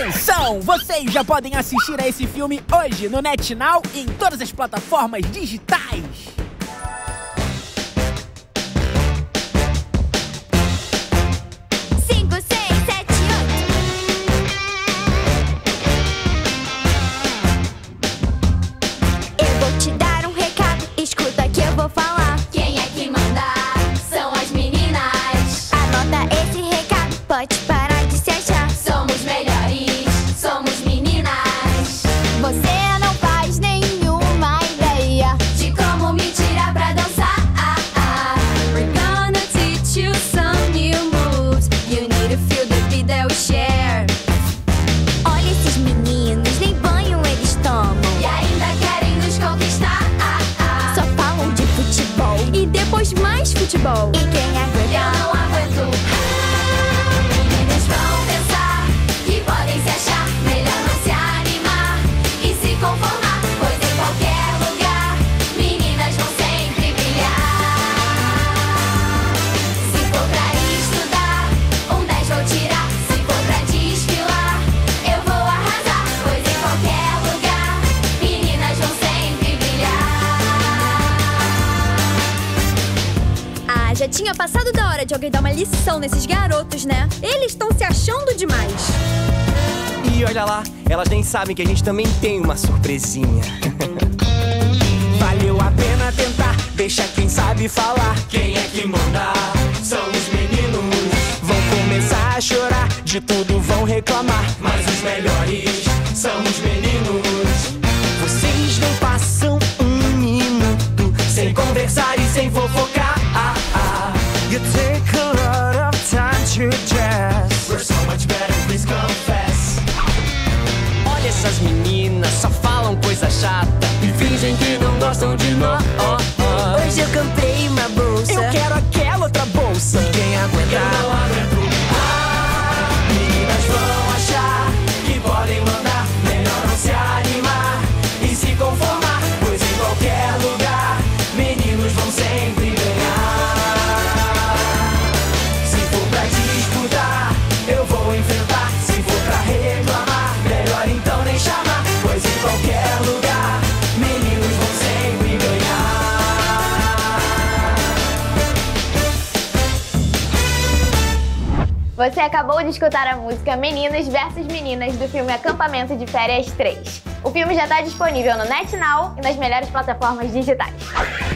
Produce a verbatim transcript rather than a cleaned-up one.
Atenção! Vocês já podem assistir a esse filme hoje no NetNow e em todas as plataformas digitais. Futebol. E quem aguenta? Eu não aguento. Ah, meninos vão pensar que podem se achar. Melhor não se animar e se conformar, pois em qualquer lugar meninas vão sempre brilhar. Se for pra estudar, um dez vou tirar. Se for pra desfilar, eu vou arrasar, pois em qualquer lugar meninas vão sempre brilhar. Já tinha passado da hora de alguém dar uma lição nesses garotos, né? Eles estão se achando demais. E olha lá, elas nem sabem que a gente também tem uma surpresinha. Valeu a pena tentar, deixa quem sabe falar. Quem é que manda? São os meninos. Vão começar a chorar, de tudo vão reclamar, mas os melhores são os meninos. Vocês não passam um minuto sem conversar e sem fofocar. You take a lot of time to dress. We're so much better, please confess. Olha essas meninas, só falam coisa chata e fingem que não gostam de nós. Hoje eu comprei uma bolsa, eu quero aquela outra bolsa. E quem aguenta? Eu não aguento. Ah, meninas vão achar que podem mandar. Melhor não se animar e se conformar, pois em qualquer lugar meninos vão sempre ganhar. Você acabou de escutar a música Meninos versus Meninas do filme Acampamento de Férias três. O filme já está disponível no NetNow e nas melhores plataformas digitais.